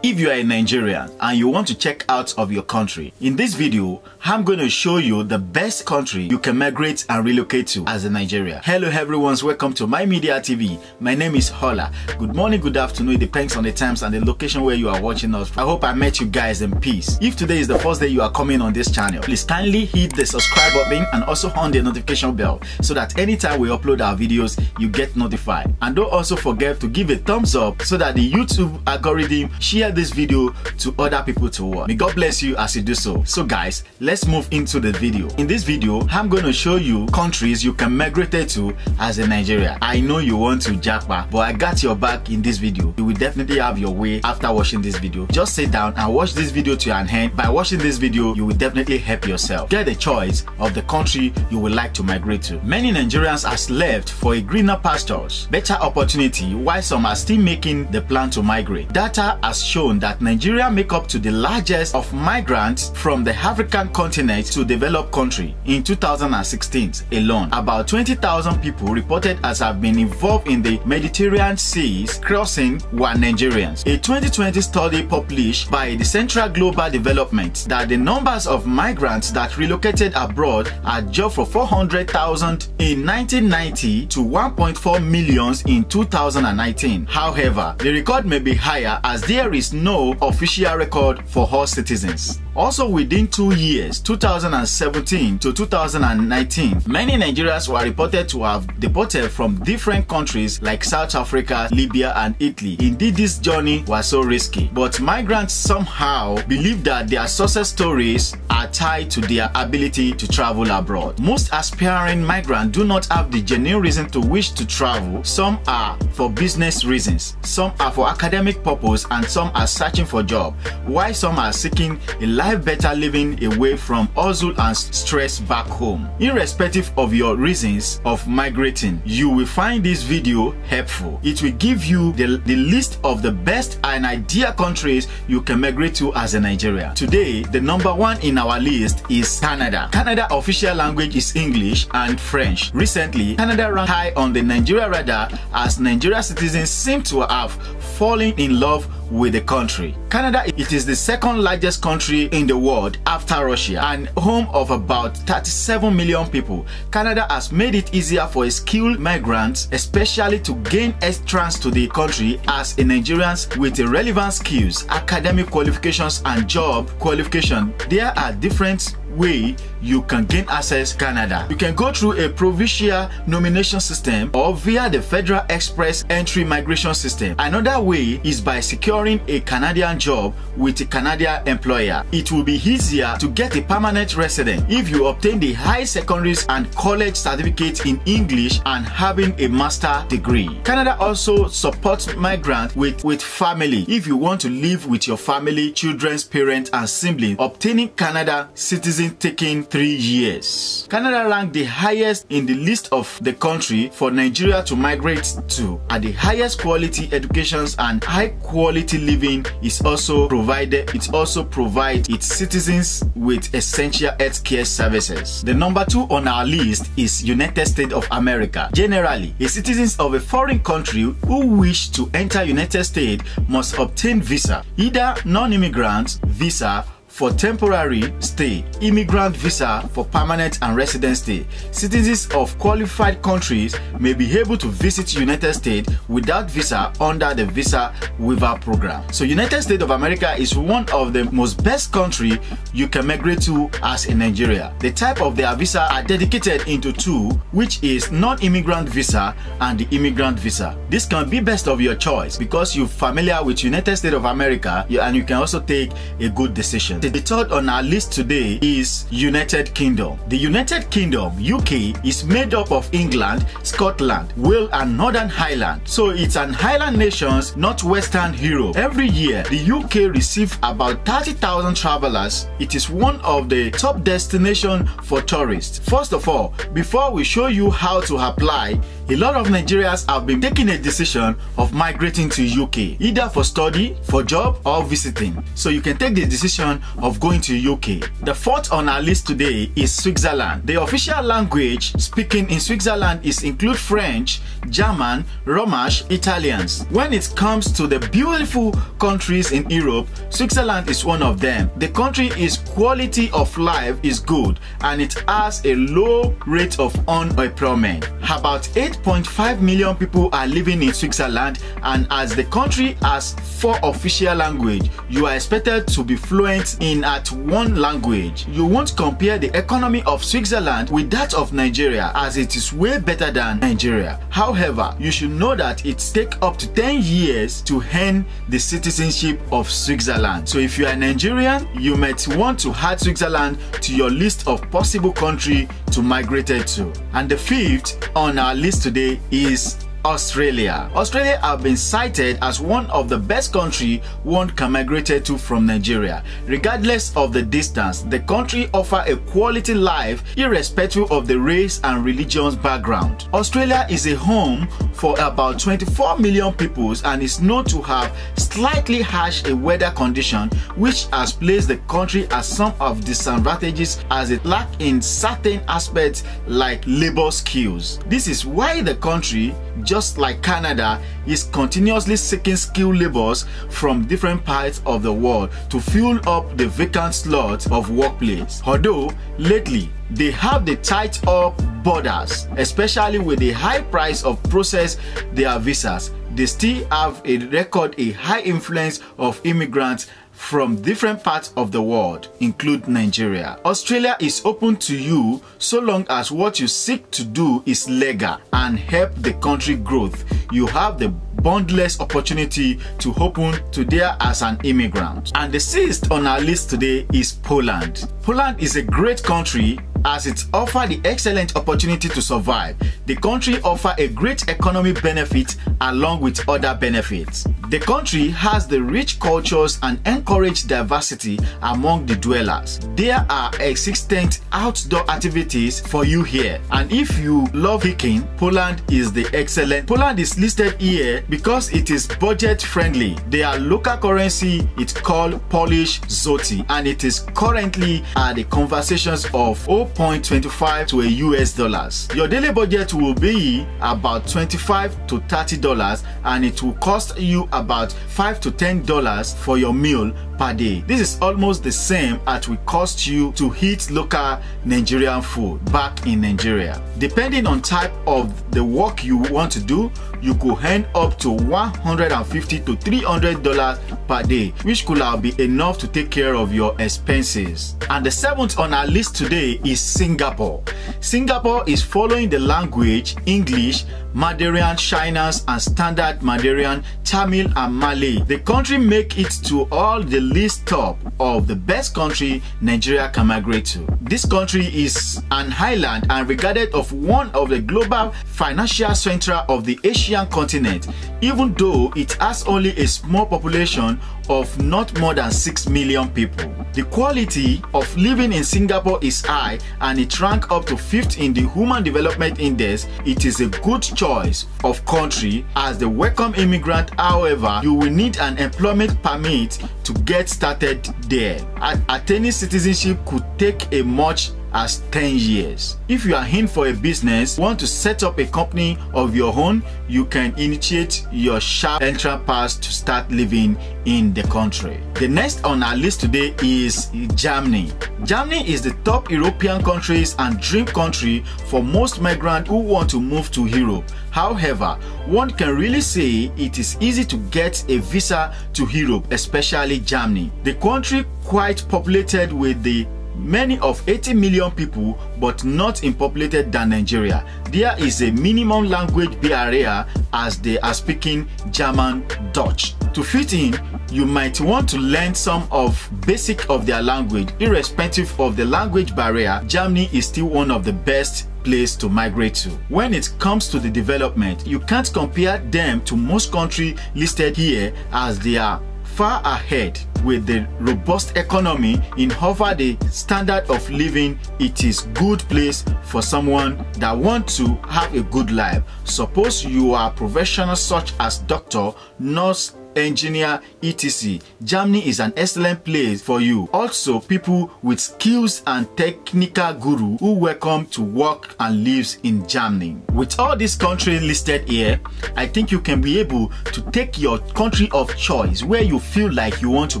If you are a Nigerian and you want to check out of your country, in this video, I'm going to show you the best country you can migrate and relocate to as a Nigerian. Hello everyone, welcome to My Media TV. My name is Hola. Good morning, good afternoon, it depends on the times and the location where you are watching us from. I hope I met you guys in peace. If today is the first day you are coming on this channel, please kindly hit the subscribe button and also on the notification bell so that anytime we upload our videos, you get notified. And don't also forget to give a thumbs up so that the YouTube algorithm shares this video to other people to watch. May God bless you as you do so. So guys, let's move into the video. In this video, I'm going to show you countries you can migrate to as a Nigerian. I know you want to jackpot, but I got your back in this video. You will definitely have your way after watching this video. Just sit down and watch this video to an end. By watching this video, you will definitely help yourself. Get the choice of the country you would like to migrate to. Many Nigerians have left for a greener pastures, better opportunity, while some are still making the plan to migrate. Data has shown that Nigeria make up to the largest of migrants from the African continent to developed country. In 2016 alone, about 20,000 people reported as have been involved in the Mediterranean seas crossing were Nigerians. A 2020 study published by the Central Global Development that the numbers of migrants that relocated abroad had jumped from 400,000 in 1990 to 1.4 million in 2019. However, the record may be higher as there is no official record for all citizens. Also, within 2 years, 2017 to 2019, many Nigerians were reported to have deported from different countries like South Africa, Libya, and Italy. Indeed, this journey was so risky, but migrants somehow believe that their success stories are tied to their ability to travel abroad. Most aspiring migrants do not have the genuine reason to wish to travel. Some are for business reasons, some are for academic purpose, and some are searching for jobs, while some are seeking a life better living away from hustle and stress back home. Irrespective of your reasons of migrating, you will find this video helpful. It will give you the list of the best and ideal countries you can migrate to as a Nigerian. Today, the number one in our list is Canada. Canada's official language is English and French. Recently, Canada ranked high on the Nigeria radar as Nigerian citizens seem to have fallen in love with the country. Canada, it is the second largest country in the world after Russia and home of about 37 million people. Canada has made it easier for skilled migrants, especially to gain entrance to the country as a Nigerian with relevant skills, academic qualifications, and job qualification. There are different way you can gain access to Canada. You can go through a provincial nomination system or via the Federal Express Entry Migration System. Another way is by securing a Canadian job with a Canadian employer. It will be easier to get a permanent resident if you obtain the high secondary and college certificate in English and having a master degree. Canada also supports migrants with family. If you want to live with your family, children's parents, and siblings, obtaining Canada citizenship taking 3 years. Canada ranked the highest in the list of the country for Nigeria to migrate to, and the highest quality educations and high quality living is also provided. It also provides its citizens with essential healthcare services. The number two on our list is United States of America. Generally, a citizens of a foreign country who wish to enter United States must obtain visa, either non-immigrant visa for temporary stay, immigrant visa for permanent and resident stay. Citizens of qualified countries may be able to visit United States without visa under the Visa Waiver Program. So United States of America is one of the most best country you can migrate to as in Nigeria. The type of their visa are dedicated into two, which is non-immigrant visa and the immigrant visa. This can be best of your choice because you're familiar with United States of America and you can also take a good decision. The third on our list today is United Kingdom. The United Kingdom, UK, is made up of England, Scotland, Wales, and Northern Ireland. So it's an island nation, not Western Europe. Every year, the UK receives about 30,000 travelers. It is one of the top destinations for tourists. First of all, before we show you how to apply, a lot of Nigerians have been taking a decision of migrating to UK, either for study, for job, or visiting. So you can take the decision of going to UK. The fourth on our list today is Switzerland. The official language speaking in Switzerland is include French, German, Romash, Italians. When it comes to the beautiful countries in Europe, Switzerland is one of them. The country is quality of life is good and it has a low rate of unemployment. About 8.5 million people are living in Switzerland, and as the country has 4 official languages, you are expected to be fluent in at one language. You won't compare the economy of Switzerland with that of Nigeria, as it is way better than Nigeria. However, you should know that it takes up to 10 years to earn the citizenship of Switzerland. So if you are Nigerian, you might want to add Switzerland to your list of possible countries to migrate to. And the fifth on our list today is Australia. Australia have been cited as one of the best countries one can migrate to from Nigeria. Regardless of the distance, the country offers a quality life irrespective of the race and religious background. Australia is a home for about 24 million people and is known to have slightly harsh weather condition, which has placed the country at some of disadvantages as it lacks in certain aspects like labor skills. This is why the country, just like Canada, is continuously seeking skilled laborers from different parts of the world to fill up the vacant slots of workplace. Although lately they have the tight up borders, especially with the high price of process their visas, they still have a high influence of immigrants from different parts of the world, including Nigeria. Australia is open to you so long as what you seek to do is legal and help the country growth. You have the boundless opportunity to open to there as an immigrant. And the sixth on our list today is Poland. Poland is a great country as it offers the excellent opportunity to survive. The country offers a great economic benefit along with other benefits. The country has the rich cultures and encourages diversity among the dwellers. There are existent outdoor activities for you here. And if you love hiking, Poland is the excellent. Poland is listed here because it is budget friendly. Their local currency is called Polish zloty, and it is currently at the conversations of 0.25 to a US dollars. Your daily budget will be about $25 to $30, and it will cost you about $5 to $10 for your meal per day. This is almost the same as we cost you to eat local Nigerian food back in Nigeria. Depending on type of the work you want to do, you could earn up to $150 to $300 per day, which could have been enough to take care of your expenses. And the seventh on our list today is Singapore. Singapore is following the language English, Mandarin Chinese and Standard Mandarin, Tamil and Malay. The country make it to all the list top of the best country Nigeria can migrate to. This country is an island and regarded as one of the global financial centers of the Asian continent, even though it has only a small population of not more than 6 million people. The quality of living in Singapore is high and it ranks up to 5th in the Human Development Index. It is a good choice of country as the welcome immigrant. However, you will need an employment permit to get started there. Attaining citizenship could take a much as 10 years. If you are in for a business, want to set up a company of your own, you can initiate your sharp entrance pass to start living in the country. The next on our list today is Germany. Germany is the top European countries and dream country for most migrants who want to move to Europe. However, one can really say it is easy to get a visa to Europe, especially Germany. The country quite populated with the many of 80 million people, but not in populated than Nigeria. There is a minimum language barrier as they are speaking German, Dutch. To fit in, you might want to learn some of basic of their language. Irrespective of the language barrier, Germany is still one of the best place to migrate to. When it comes to the development, you can't compare them to most countries listed here as they are far ahead with the robust economy in over the standard of living. It is good place for someone that wants to have a good life. Suppose you are professional such as doctor, nurse, engineer, etc. Germany is an excellent place for you. Also, people with skills and technical guru who welcome to work and lives in Germany. With all these countries listed here, I think you can be able to take your country of choice where you feel like you want to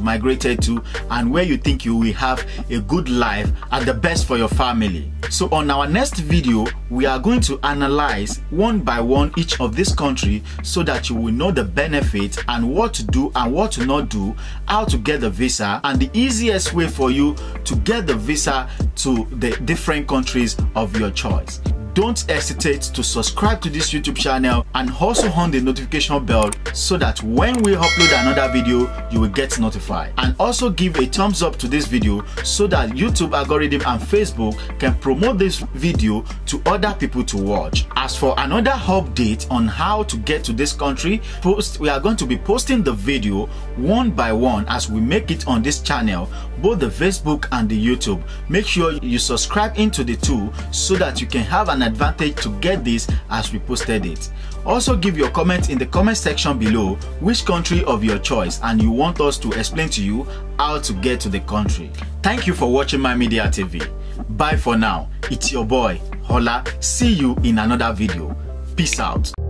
migrate to and where you think you will have a good life and the best for your family. So on our next video, we are going to analyze one by one each of this country so that you will know the benefits and what to do and what to not do, how to get the visa, and the easiest way for you to get the visa to the different countries of your choice. Don't hesitate to subscribe to this YouTube channel and also on the notification bell so that when we upload another video, you will get notified. And also give a thumbs up to this video so that YouTube algorithm and Facebook can promote this video to other people to watch. As for another update on how to get to this country, we are going to be posting the video one by one as we make it on this channel, both the Facebook and the YouTube. Make sure you subscribe into the two so that you can have an advantage to get this as we posted it. Also give your comment in the comment section below which country of your choice and you want us to explain to you how to get to the country. Thank you for watching My Media TV. Bye for now. It's your boy Hola. See you in another video. Peace out.